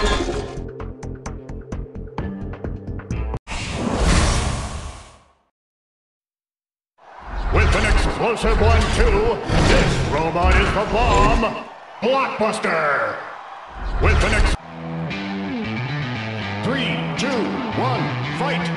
With an explosive 1-2, this robot is the bomb, Blockbuster. With an 3, 2, 1, fight!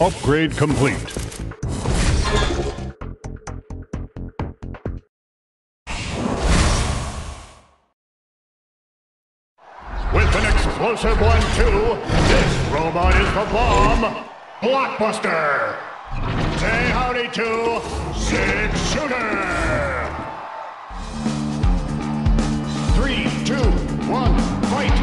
Upgrade complete. With an explosive 1-2, this robot is the bomb, Blockbuster. Say howdy to Six Shooter. 3, 2, 1, fight!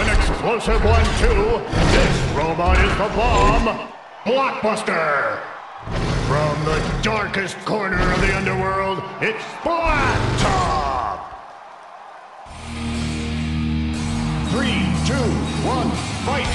Explosive 1-2, this robot is the bomb, Blockbuster! From the darkest corner of the underworld, it's Black Top! 3, 2, 1, fight!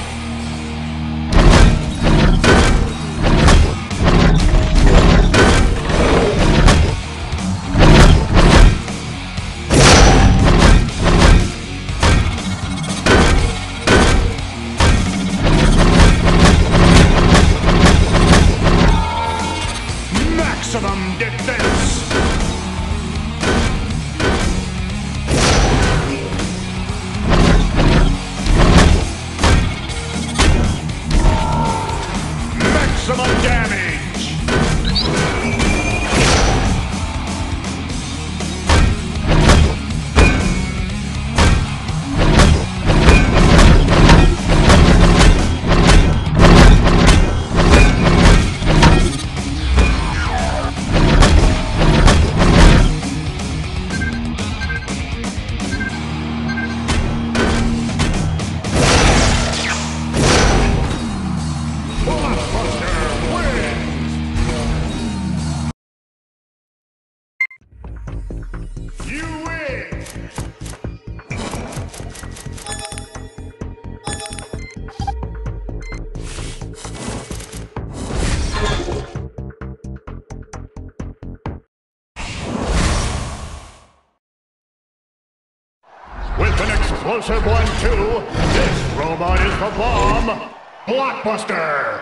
Explosive 1-2, this robot is the bomb, Blockbuster!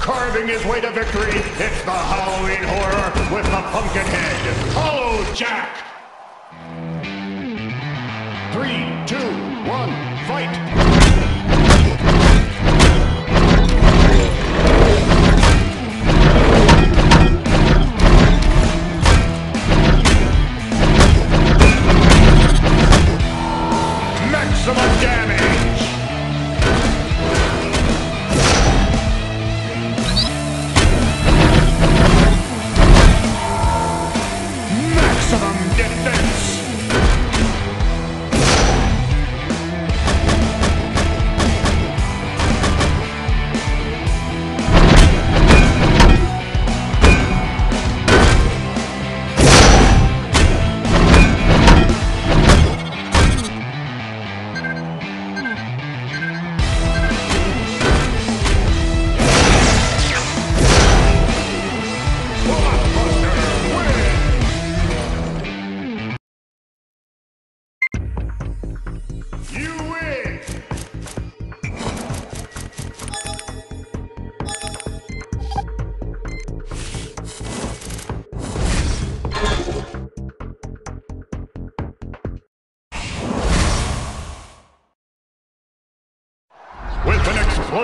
Carving his way to victory, it's the Halloween horror with the pumpkin head, Hollow Jack! 3, 2, 1, fight!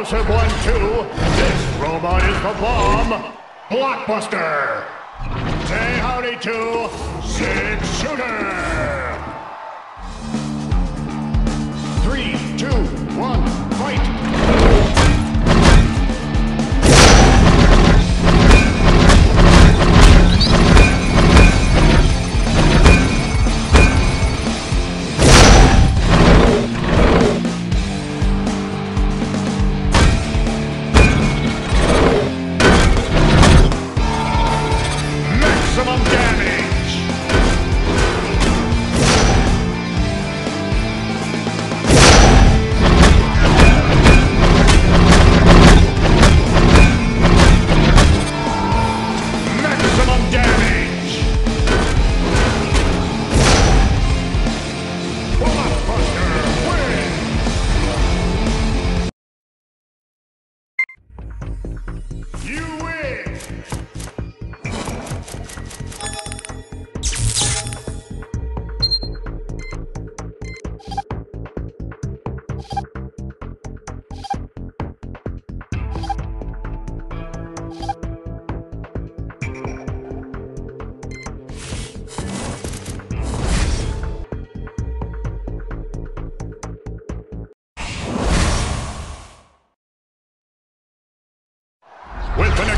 Close have won two. This robot is the bomb. Blockbuster. Say howdy to Six Shooter. 3, 2, 1, fight.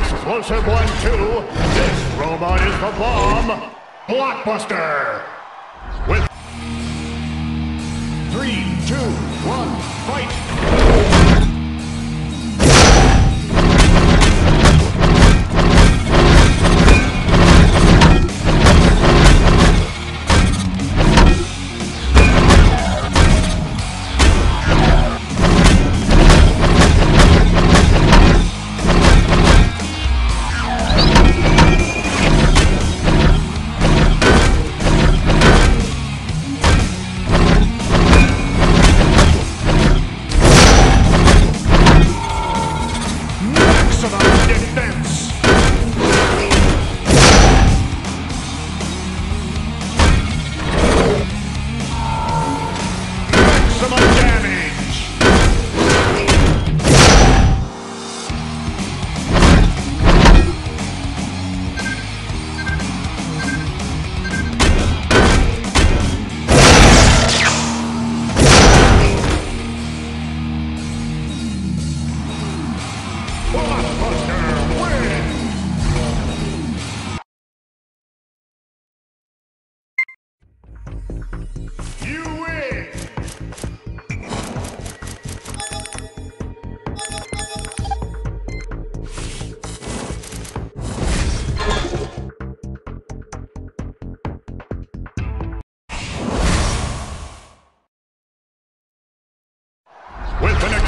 Explosive 1-2. This robot is the bomb. Blockbuster. With 3, 2, 1, fight.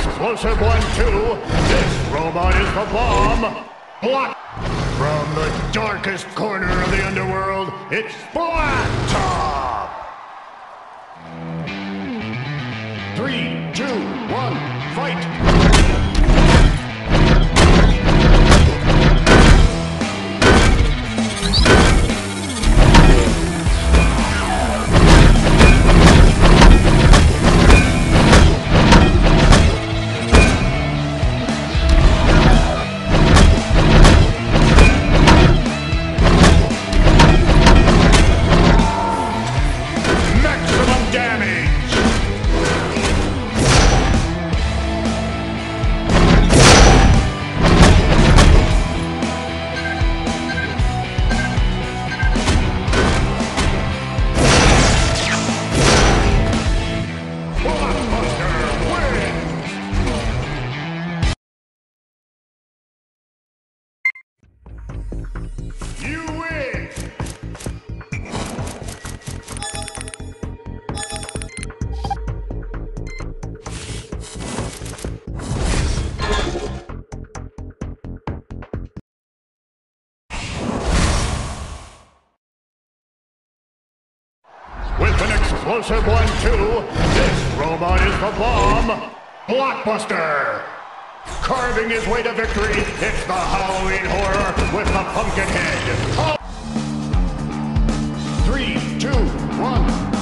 Explosive 1-2. This robot is the bomb. Block. From the darkest corner of the underworld, it's Black Top. 3, 2, 1, fight. Explosive 1-2. This robot is the bomb. Blockbuster. Carving his way to victory, it's the Halloween horror with the pumpkin head. 3, 2, 1.